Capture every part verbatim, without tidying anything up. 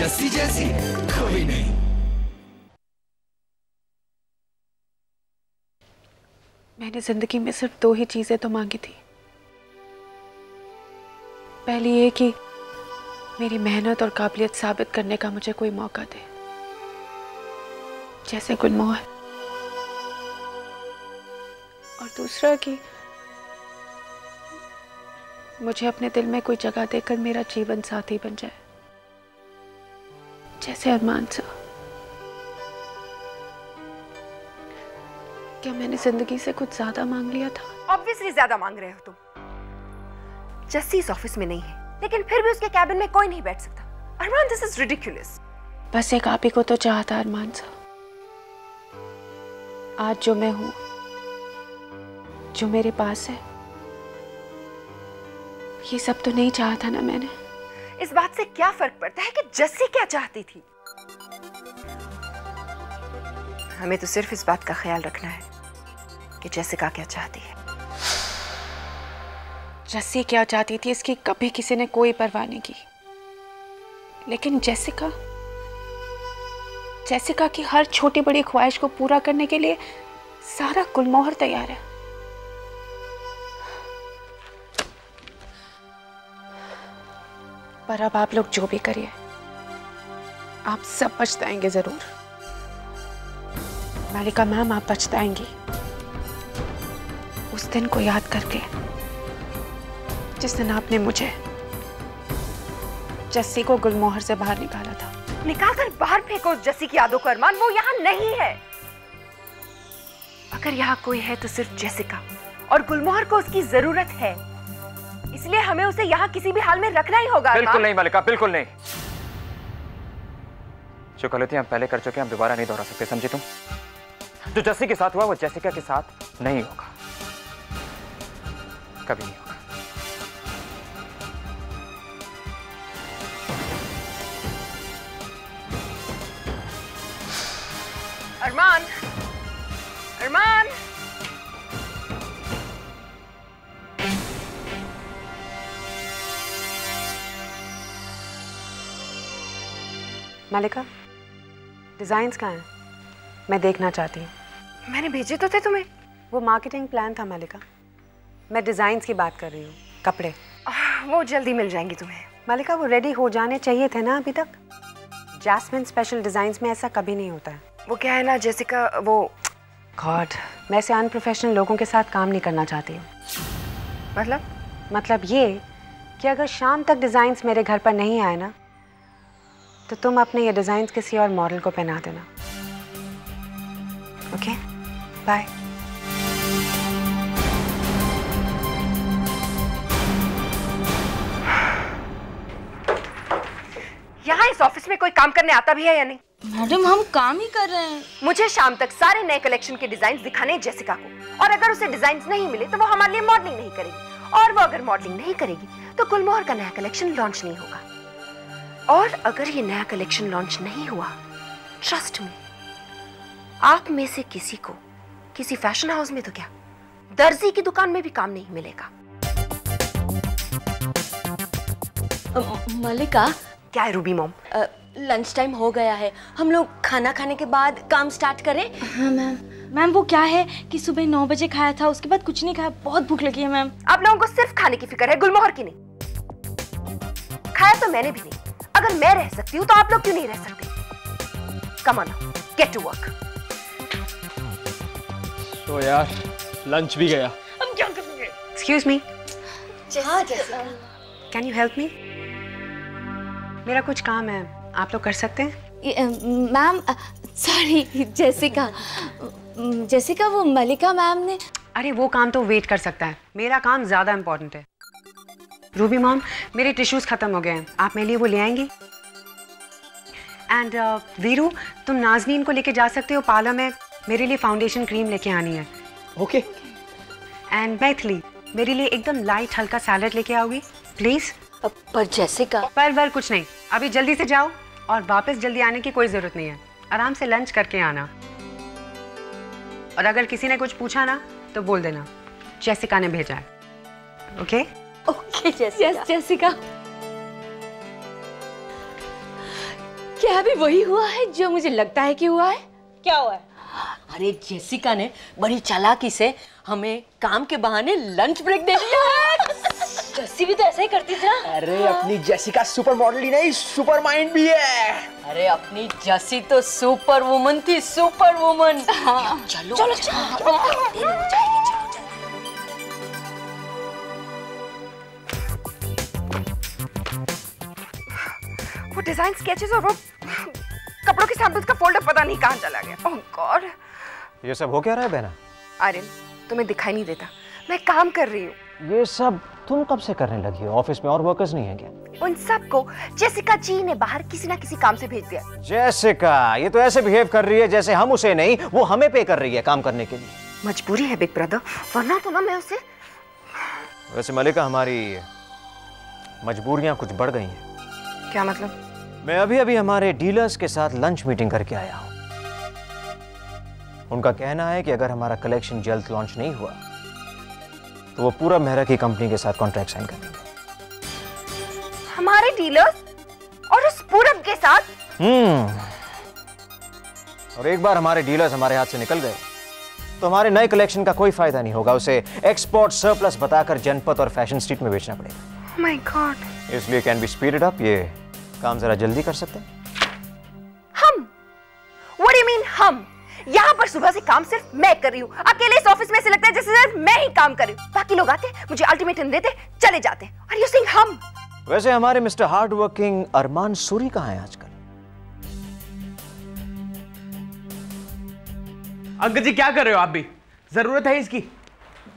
जस्सी जैसी कोई नहीं। मैंने जिंदगी में सिर्फ दो ही चीजें तो मांगी थी। पहली ये कि मेरी मेहनत और काबिलियत साबित करने का मुझे कोई मौका दे, जैसे गुलमोहर, और दूसरा कि मुझे अपने दिल में कोई जगह देकर मेरा जीवन साथी बन जाए, जैसे अरमान सा। क्या मैंने जिंदगी से कुछ ज्यादा मांग लिया था? ऑब्वियसली ज्यादा मांग रहे हो तुम। जस्सी इस ऑफिस में नहीं है, लेकिन फिर भी उसके कैबिन में कोई नहीं बैठ सकता। Armaan, this is ridiculous. बस एक आप ही को तो चाहता अरमान सा। आज जो मैं हूँ, जो मेरे पास है, ये सब तो नहीं चाहा था ना मैंने। इस बात से क्या फर्क पड़ता है कि जस्सी क्या चाहती थी? हमें तो सिर्फ इस बात का ख्याल रखना है कि जस्सिका क्या चाहती है। जस्सी क्या चाहती थी इसकी कभी किसी ने कोई परवाह नहीं की, लेकिन जस्सिका जस्सिका की हर छोटी बड़ी ख्वाहिश को पूरा करने के लिए सारा गुलमोहर तैयार है। पर अब आप लोग जो भी करिए, आप सब पछताएंगे जरूर। मल्लिका मैम, आप पछताएंगी उस दिन को याद करके जिस दिन आपने मुझे, जस्सी को गुलमोहर से बाहर निकाला था। निकालकर बाहर फेंको जस्सी की यादों को अरमान, वो यहाँ नहीं है। अगर यहाँ कोई है तो सिर्फ जस्सिका, और गुलमोहर को उसकी जरूरत है, इसलिए हमें उसे यहाँ किसी भी हाल में रखना ही होगा। बिल्कुल नहीं मल्लिका, बिल्कुल नहीं। जो गलती हम पहले कर चुके हैं, हम दोबारा नहीं दोहरा सकते, समझे तुम? जो जस्सी के साथ हुआ वो जस्सिका के साथ नहीं होगा, कभी नहीं होगा। अरमान, अरमान, मल्लिका, डिजाइन्स कहाँ हैं? मैं देखना चाहती हूँ। मैंने भेजे तो थे तुम्हें। वो मार्केटिंग प्लान था मल्लिका, मैं डिजाइन्स की बात कर रही हूँ, कपड़े। वो जल्दी मिल जाएंगी तुम्हें मल्लिका, वो रेडी हो जाने चाहिए थे ना अभी तक। जैस्मिन स्पेशल डिजाइन्स में ऐसा कभी नहीं होता है। वो क्या है ना जस्सिका, वो गॉड, मैं ऐसे अनप्रोफेशनल लोगों के साथ काम नहीं करना चाहती हूँ। मतलब मतलब ये कि अगर शाम तक डिज़ाइंस मेरे घर पर नहीं आए ना, तो तुम अपने ये डिज़ाइंस किसी और मॉडल को पहना देना। Okay, bye. यहाँ इस ऑफिस में कोई काम करने आता भी है या नहीं? मैडम, हम काम ही कर रहे हैं। मुझे शाम तक सारे नए कलेक्शन के डिजाइन दिखाने हैं जस्सिका को, और अगर उसे डिजाइन नहीं मिले तो वो हमारे लिए मॉडलिंग नहीं करेगी, और वो अगर मॉडलिंग नहीं करेगी तो गुलमोहर का नया कलेक्शन लॉन्च नहीं होगा, और अगर ये नया कलेक्शन लॉन्च नहीं हुआ, ट्रस्ट मी, आप में से किसी को किसी फैशन हाउस में तो क्या, दर्जी की दुकान में भी काम नहीं मिलेगा। मल्लिका, क्या है रूबी मॉम? लंच टाइम हो गया है, हम लोग खाना खाने के बाद काम स्टार्ट करें? हाँ मैम। मैम वो क्या है कि सुबह नौ बजे खाया था, उसके बाद कुछ नहीं खाया, बहुत भूख लगी है मैम। आप लोगों को सिर्फ खाने की फिक्र है, गुलमोहर की नहीं। खाया तो मैंने भी नहीं। अगर मैं रह सकती हूँ तो आप लोग क्यों नहीं रह सकते? Come on, get to work. तो यार लंच भी गया, अब क्या करेंगे? Excuse me, can you help me? मेरा कुछ काम है, आप लोग कर सकते हैं? मैम सॉरी जस्सिका, जस्सिका वो मल्लिका मैम ने। अरे वो काम तो वेट कर सकता है, मेरा काम ज़्यादा इम्पोर्टेंट है। रूबी मॉम, मेरे टिश्यूज़ ख़त्म हो गए हैं, आप मेरे लिए वो ले आएंगी? एंड uh, वीरू, तुम नाजनीन को लेके जा सकते हो पार्लर में, मेरे लिए फाउंडेशन क्रीम लेके आनी है। ओके। एंड मैथिली, मेरे लिए एकदम लाइट हल्का सैलड लेके आओगी प्लीज़? पर जस्सिका। पर वर कुछ नहीं, अभी जल्दी से जाओ और वापस जल्दी आने की कोई जरूरत नहीं है। आराम से लंच करके आना, और अगर किसी ने कुछ पूछा ना तो बोल देना जस्सिका ने भेजा है। Okay okay Jessica. क्या अभी वही हुआ है जो मुझे लगता है कि हुआ है? क्या हुआ है? अरे जेसिका ने बड़ी चालाकी से हमें काम के बहाने लंच ब्रेक दे दिया है। जस्सी भी तो ऐसा ही करती थी ना। अरे अपनी जेसिका सुपर मॉडल ही नहीं सुपर माइंड भी है। अरे अपनी जस्सी तो सुपर वुमन थी, सुपर वुमन। हाँ। चलो चलो चलो डिजाइन स्केचेस और वो कपड़ों के सैंपल्स का फोल्डर पता नहीं कहाँ चला गया। ओह गॉड, ये सब हो क्या रहा है बहना? आर्यन, तुम्हें दिखाई नहीं देता? मैं काम कर रही हूँ। ये सब तुम कब से करने लगी हो? ऑफिस में और वर्कर्स नहीं है क्या? उन सबको जेसिका जी ने बाहर किसी ना किसी काम से भेज दिया। जेसिका, ये तो ऐसे बिहेव कर रही है जैसे हम उसे नहीं, वो हमें पे कर रही है काम करने के लिए। मजबूरी है बिग ब्रदर, वरना तो ना मैं उसे। वैसे मलिका, हमारी मजबूरियाँ कुछ बढ़ गई हैं। क्या मतलब? मैं अभी अभी हमारे डीलर्स के साथ लंच मीटिंग करके आया हूँ। उनका कहना है कि अगर हमारा कलेक्शन जल्द लॉन्च नहीं हुआ तो वो पूरा मेहरा की कंपनी के साथ कॉन्ट्रैक्ट साइन कर देंगे। हमारे डीलर्स और उस पूरब के साथ? हम्म। और एक बार हमारे डीलर्स हमारे हाथ से निकल गए तो हमारे नए कलेक्शन का कोई फायदा नहीं होगा। उसे एक्सपोर्ट सरप्लस बताकर जनपद और फैशन स्ट्रीट में बेचना पड़ेगा। My god. इसलिए कैन बी स्पीडेड अप, ये काम जरा जल्दी कर सकते हैं हम? What do you mean हम? यहाँ पर सुबह से काम सिर्फ मैं कर रही हूँ। अकेले इस ऑफिस में ऐसे लगता है जैसे सिर्फ मैं ही काम कर रही हूँ। बाकी लोग आते, मुझे अल्टीमेटम देते, चले जाते। Are you saying हम? वैसे हमारे मिस्टर हार्डवर्किंग अरमान सूरी कहाँ हैं आजकल? अंकल जी क्या कर रहे हो आप भी? जरूरत है इसकी?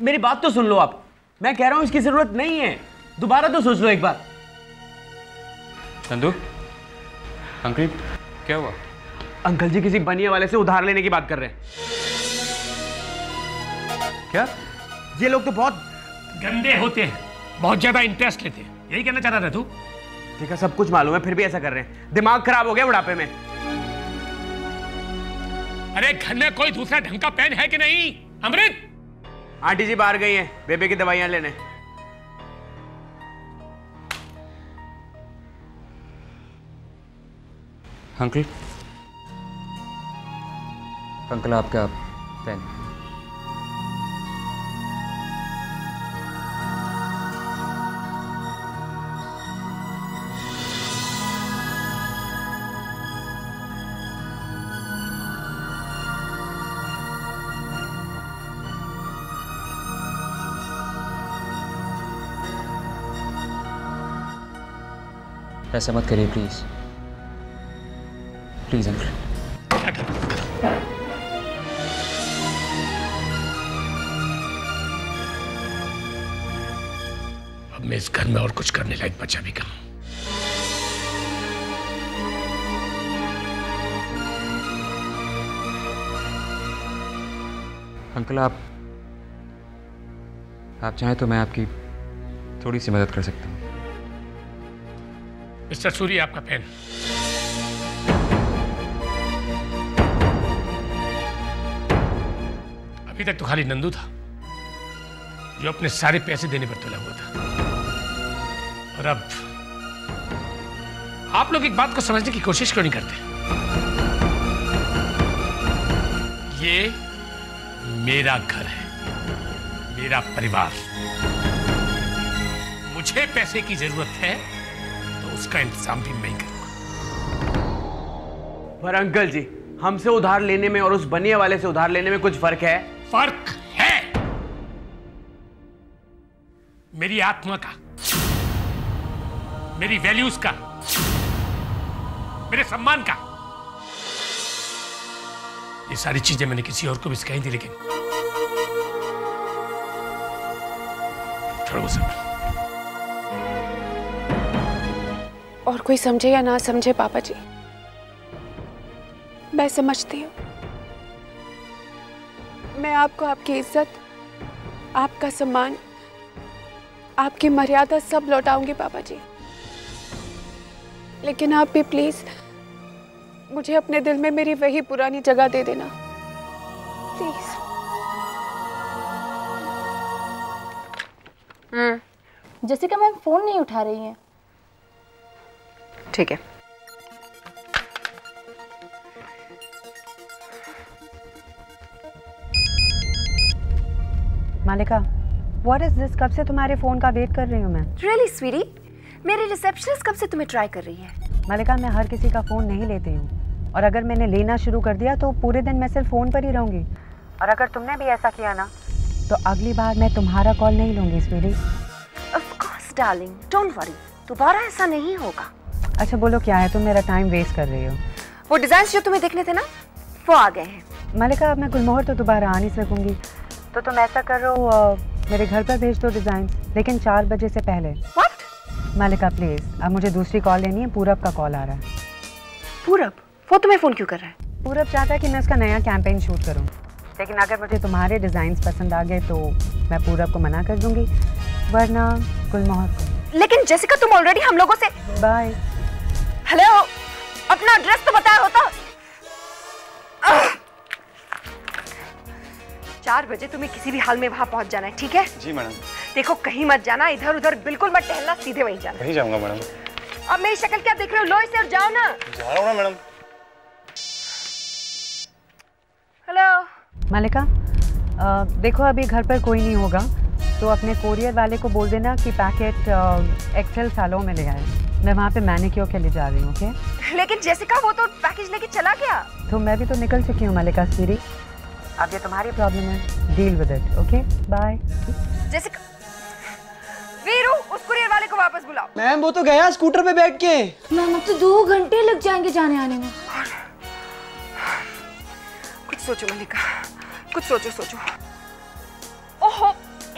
मेरी बात तो सुन लो आप। मैं कह रहा हूँ इसकी जरूरत नहीं है, दोबारा तो सोच लो एक बार। नंदू, अंकल क्या हुआ? अंकल जी किसी बनिया वाले से उधार लेने की बात कर रहे हैं। क्या? ये लोग तो बहुत गंदे होते हैं, बहुत ज्यादा इंटरेस्ट लेते हैं, यही कहना चाह रहा तू? ठीक है, सब कुछ मालूम है, फिर भी ऐसा कर रहे हैं। दिमाग खराब हो गया बुढ़ापे में। अरे घर में कोई दूसरा ढंग का पेन है कि नहीं? अमृत, आंटी जी बाहर गई है बेबे की दवाइयां लेने। अंकल, अंकल आपका पेन। ऐसा मत करिए प्लीज। Please uncle. अब मैं इस घर में और कुछ करने लायक बचा भी कहां। अंकल आप आप चाहें तो मैं आपकी थोड़ी सी मदद कर सकता हूं। मिस्टर सूरी, आपका पेन। अभी तक तो खाली नंदू था जो अपने सारे पैसे देने पर तुला हुआ था, और अब आप लोग एक बात को समझने की कोशिश क्यों नहीं करते? ये मेरा घर है, मेरा परिवार। मुझे पैसे की जरूरत है तो उसका इंतजाम भी मैं करूंगा। पर अंकल जी, हमसे उधार लेने में और उस बनिया वाले से उधार लेने में कुछ फर्क है? फर्क है, मेरी आत्मा का, मेरी वैल्यूज का, मेरे सम्मान का। ये सारी चीजें मैंने किसी और को भी सिखाई थी, लेकिन छोड़ो सब। और कोई समझे या ना समझे पापा जी, मैं समझती हूँ। मैं आपको आपकी इज्जत, आपका सम्मान, आपकी मर्यादा सब लौटाऊंगी पापा जी, लेकिन आप भी प्लीज मुझे अपने दिल में मेरी वही पुरानी जगह दे देना please. Hmm. Jessica ma'am phone नहीं उठा रही हैं। ठीक है, मालिका, what is this? कब से तुम्हारे फोन का वेट कर रही हूँ मैं। Really sweetie, मेरी रिसेप्शनिस्ट कब से तुम्हें ट्राई कर रही है। मालिका, मैं हर किसी का फोन नहीं लेती हूँ, और अगर मैंने लेना शुरू कर दिया तो पूरे दिन मैं सिर्फ फोन पर ही रहूँगी, और अगर तुमने भी ऐसा किया ना तो अगली बार मैं तुम्हारा कॉल नहीं लूँगी Sweety. Of course darling, don't worry, दोबारा ऐसा नहीं होगा। अच्छा बोलो क्या है, तुम मेरा टाइम वेस्ट कर रही हो। वो डिजाइन्स जो तुम्हें देखने थे ना वो आ गए हैं। मालिका, अब मैं गुलमोहर तो दोबारा आ नहीं सकूंगी, तो तुम ऐसा करो मेरे घर पर भेज दो डिजाइन, लेकिन चार बजे से पहले। What? मालिका प्लीज, अब मुझे दूसरी कॉल लेनी है, पूरब का कॉल आ रहा है। पूरब? वो तुम्हें फोन क्यों कर रहा है? पूरब चाहता है कि मैं उसका नया कैंपेन शूट करूं, लेकिन अगर मुझे तुम्हारे डिजाइन पसंद आ गए तो मैं पूरब को मना कर दूंगी, वरना गुलमोहर को। लेकिन जेसिका, तुम ऑलरेडी हम लोगों से बाय। हेलो, अपना एड्रेस तो बताया होता। चार बजे तुम्हें किसी भी हाल में वहाँ पहुँच जाना है, ठीक है? जी मैडम। देखो कहीं मत जाना, इधर उधर बिल्कुल मत टहलना, सीधे वहीं जाना। वहीं जाऊँगा मैडम। अब मेरी शक्ल क्या देख रहे हो, लो इसे और जाओ ना। जा रहा हूँ ना मैडम। हेलो मालिका, आ, देखो अभी घर पर कोई नहीं होगा, तो अपने कोरियर वाले को बोल देना कि पैकेट एक्सेल सालों में ले आए, मैं वहाँ पे मैनिक्योर के लिए जा रही हूँ। ओके? लेकिन जेसिका, वो तो पैकेज लेके चला गया। तो मैं भी तो निकल चुकी हूँ मालिका सूरी, अब ये तुम्हारी प्रॉब्लम है, deal with it. Okay bye. Jessica, Veeru उस कुरियर वाले को वापस बुलाओ। मैम वो तो गया स्कूटर पे बैठ के। मैम अब तो दो घंटे लग जाएंगे जाने आने में। कुछ सोचो मलिका, कुछ सोचो सोचो। ओहो,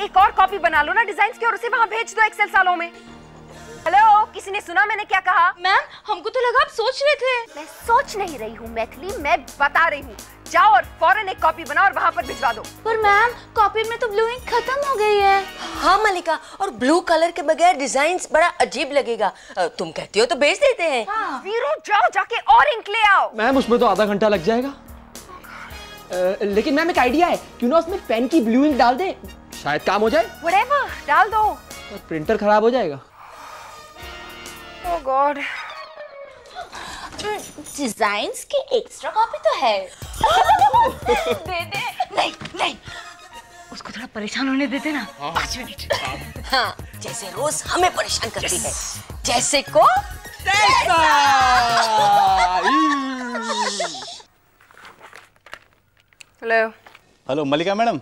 एक और कॉपी बना लो ना डिजाइन्स की और उसे वहाँ भेज दो एक्सेल सालों में। हेलो, किसी ने सुना मैंने क्या कहा? मैम हमको तो लगा आप सोच रहे थे। मैं सोच नहीं रही हूँ मैथिली, मैं बता रही हूँ। जाओ और फौरन एक कॉपी बनाओ और वहाँ पर भिजवा दो। पर मैम कॉपी में तो ब्लू इंक खत्म हो गई है। हाँ मलिका, और ब्लू कलर के बगैर डिजाइन्स बड़ा अजीब लगेगा। तुम कहती हो तो भेज देते हैं। हाँ। वीरू जाओ, जाके और इंक ले आओ। मैम उसमें तो आधा घंटा लग जाएगा। आ, लेकिन मैम एक आइडिया है, क्यों ना उसमें पेन की ब्लू इंक डाल दे, शायद काम हो जाए। व्हाटएवर, डाल दो। प्रिंटर खराब हो जाएगा। ओह गॉड, डिजाइन्स की एक्स्ट्रा कॉपी तो है। दे दे। नहीं नहीं, उसको थोड़ा परेशान होने देते ना। हाँ। पाँच मिनट। हाँ, जैसे रोज हमें परेशान करती है। जैसे को जैसा। हेलो हेलो मलिका मैडम,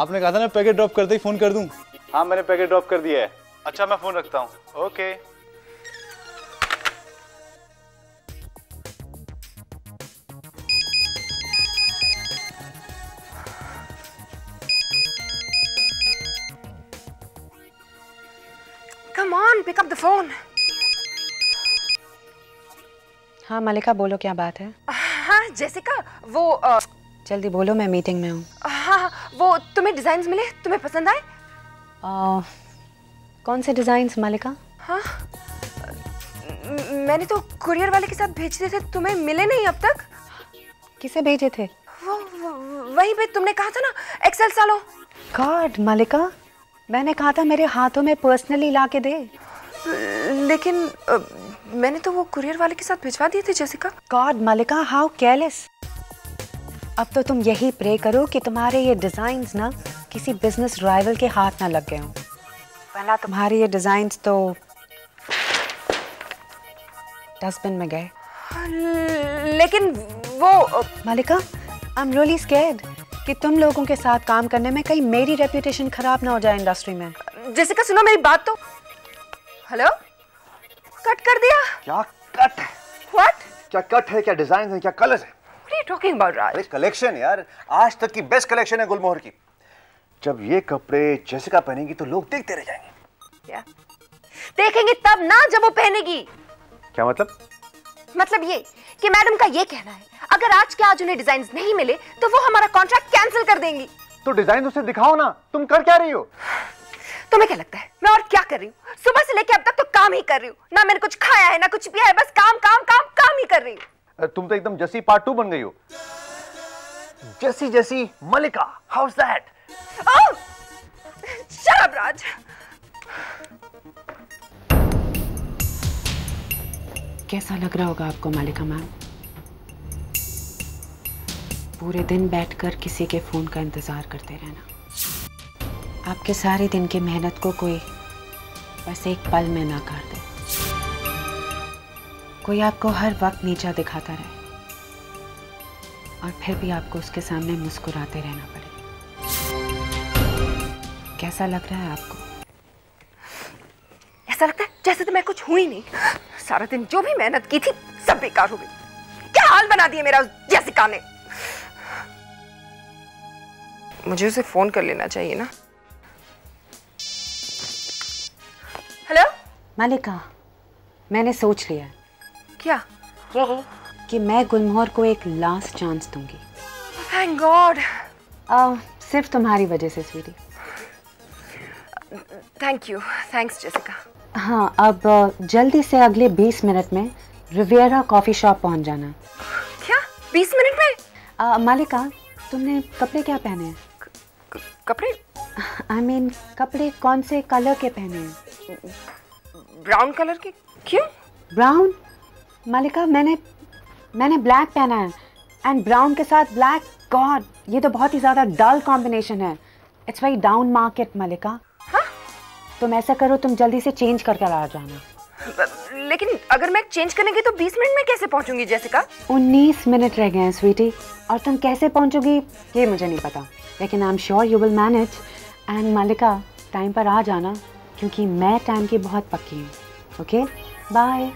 आपने कहा था ना पैकेट ड्रॉप करते ही फोन कर दूं। हाँ मैंने पैकेट ड्रॉप कर दिया है। अच्छा मैं फोन रखता हूँ। Okay Pick up the phone. हाँ मालिका बोलो, क्या बात है? हाँ जेसिका, वो आ... जल्दी बोलो, मैं मीटिंग में हूँ। हाँ, वो तुम्हें डिजाइन्स मिले, तुम्हें पसंद आए? आ, कौन से डिजाइन्स मालिका? हाँ मैंने तो कुरियर वाले के साथ भेजे थे, तुम्हें मिले नहीं अब तक। किसे भेजे थे? वो, वो वहीं पे तुमने कहा था ना एक्सेल सालों। गॉड मालिका, मैंने कहा था मेरे हाथों में पर्सनली ला के दे, लेकिन आ, मैंने तो वो कुरियर वाले के साथ भिजवा दिए थे Jessica. God Mallika, how careless. अब तो तुम यही प्रे करो कि तुम्हारे ये डिजाइन्स ना किसी बिजनेस राइवल के हाथ ना लग गए हों, वरना तुम्हारे ये डिजाइन्स तो डस्टबिन में गए। लेकिन वो मालिका, आई एम रियली स्कैर्ड कि तुम लोगों के साथ काम करने में कहीं मेरी रेप्यूटेशन खराब ना हो जाए इंडस्ट्री में। जेसिका सुनो मेरी बात तो। हेलो, कट कर दिया? क्या कट? What? क्या कट है, क्या डिजाइन है, क्या कलर्स है? What are you talking about, Raj? अरे कलेक्शन यार, आज तक की बेस्ट कलेक्शन है गुलमोहर की। जब ये कपड़े जेसिका पहनेगी तो लोग देखते रह जाएंगे। क्या? देखेंगे तब ना जब वो पहनेगी। क्या मतलब? मतलब ये कि मैडम का ये कहना है अगर आज के आज उन्हें डिजाइन नहीं मिले तो वो हमारा कॉन्ट्रैक्ट कैंसिल कर देंगी। तो डिजाइन उसे दिखाओ ना, तुम कर क्या रही हो? तुम्हें क्या लगता है मैं और क्या कर रही हूँ? सुबह से लेके अब तक तो काम ही कर रही हूँ, ना मैंने कुछ खाया है ना कुछ पिया है, बस काम काम काम काम ही कर रही हूँ। तुम तो एकदम जैसी पार्ट टू बन गई हो। जैसी जैसी Mallika, how's that? Oh shut up Raj. कैसा लग रहा होगा आपको मालिका मैम, पूरे दिन बैठकर किसी के फोन का इंतजार करते रहना। आपके सारे दिन की मेहनत को कोई बस एक पल में ना काट दे, कोई आपको हर वक्त नीचा दिखाता रहे और फिर भी आपको उसके सामने मुस्कुराते रहना पड़े। कैसा लग रहा है आपको? ऐसा लगता है जैसे तो मैं कुछ हुई नहीं, सारा दिन जो भी मेहनत की थी सब बेकार हो गई। क्या हाल बना दिया मेरा जैसिका ने। मुझे उसे फोन कर लेना चाहिए ना। हेलो मल्लिका, मैंने सोच लिया। क्या क्या है? कि मैं गुलमोहर को एक लास्ट चांस दूंगी। Thank god. uh, सिर्फ तुम्हारी वजह से sweetie. Thank you, thanks Jessica. हाँ, अब जल्दी से अगले बीस मिनट में रिवियरा कॉफी शॉप पहुंच जाना। क्या बीस मिनट में? uh, मल्लिका, तुमने कपड़े क्या पहने हैं? कपड़े आई मीन कपड़े कौन से कलर के पहने हैं? ब्राउन कलर के। क्यों ब्राउन? मल्लिका मैंने मैंने ब्लैक पहना है, एंड ब्राउन के साथ ब्लैक, गॉड ये तो बहुत ही ज़्यादा डल कॉम्बिनेशन है। It's very down market Mallika. हाँ? तुम ऐसा करो, तुम जल्दी से चेंज करके आ जाना। लेकिन अगर मैं चेंज करने गई तो बीस मिनट में कैसे पहुंचूंगी जैसिका? उन्नीस मिनट रह गए हैं स्वीटी, और तुम कैसे पहुंचोगी ये मुझे नहीं पता, लेकिन I am sure you will manage. And Mallika time पर आ जाना, क्योंकि मैं टाइम की बहुत पक्की हूँ। Okay bye.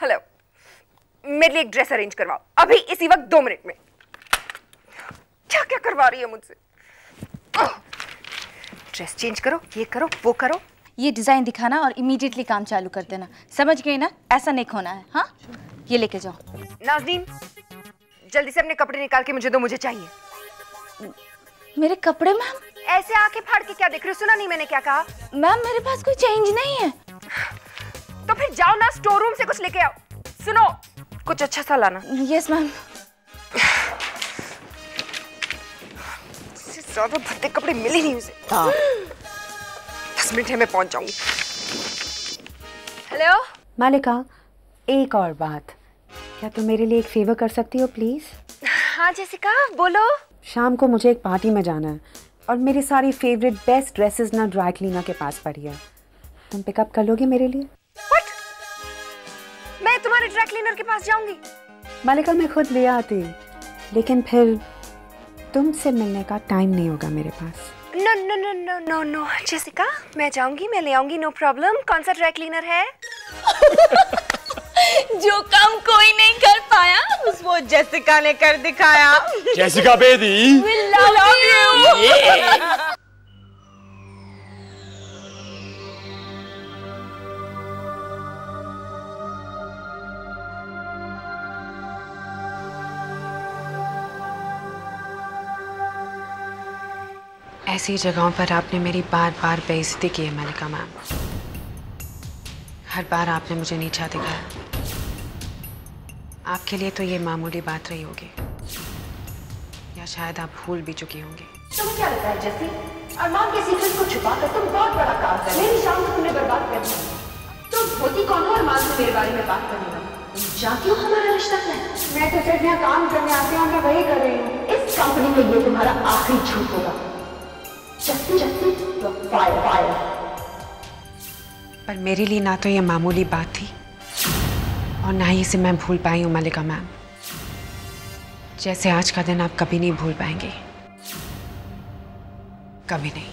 हेलो, मेरे लिए एक ड्रेस अरेंज करवाओ अभी इसी वक्त, दो मिनट में। क्या क्या करवा रही है मुझसे? ड्रेस चेंज करो, ये करो, वो करो। ये डिजाइन दिखाना और इमीडिएटली काम चालू कर देना, समझ गए ना? ऐसा नहीं होना है। हाँ ये लेके जाओ। नाज़रीन जल्दी से अपने कपड़े निकाल के मुझे दो, मुझे चाहिए। मेरे कपड़े मैम? ऐसे आके फाड़ के क्या देख रहे हो? सुना नहीं मैंने क्या कहा? मैम मेरे पास कोई चेंज नहीं है। तो फिर जाओ ना स्टोर रूम से कुछ लेके आओ। सुनो कुछ अच्छा सा लाना। Yes ma'am. ज़्यादा भद्दे कपड़े मिले नहीं उसे। दस मिनट में मैं पहुंच जाऊंगी। हेलो मल्लिका, एक और बात, क्या तुम मेरे लिए एक फेवर कर सकती हो प्लीज? हाँ जेसिका बोलो। शाम को मुझे एक पार्टी में जाना है और मेरी सारी फेवरेट बेस्ट ड्रेसेस ना ड्राई क्लीनर के पास पड़ी है, तुम पिकअप कर लोगे मेरे लिए? What? मैं तुम्हारे ड्राई क्लीनर के पास जाऊंगी? मल्लिका मैं खुद ले आती, लेकिन फिर तुमसे मिलने का टाइम नहीं होगा मेरे पास। No no no no no no Jessica, मैं जाऊंगी, मैं ले आऊंगी, नो प्रॉब्लम। कौन सा ड्राई क्लीनर है? जो काम कोई नहीं कर पाया उस वो जेसिका ने कर दिखाया। Jessica baby we love you। yeah. ऐसी जगहों पर आपने मेरी बार बार बेइज्जती की है मल्लिका मैम। हर बार आपने मुझे नीचा दिखाया। आपके लिए तो ये मामूली बात रही होगी, या शायद आप भूल भी चुकी होंगी। तुम्हें क्या लगता है जैसी, अरमान के सीक्रेट को छुपाकर तुम बहुत बड़ा काम कर रही हो। मेरी शाम को तुमने बर्बाद कर दिया। तुम होती कौन हो अरमान से मेरे बारे में बात करने वाली? जानती हो हमारा रिश्ता क्या है? मैं तो सिर्फ यहाँ काम करने आती हूँ, मैं वही कर रही हूँ। इस कंपनी में ये तुम्हारा आखिरी झूठ होगा। जस्ती जस्ती फायर फायर। पर मेरे लिए ना तो ये मामूली बात थी और ना ही इसे मैं भूल पाई हूँ मल्लिका मैम। जैसे आज का दिन आप कभी नहीं भूल पाएंगे, कभी नहीं।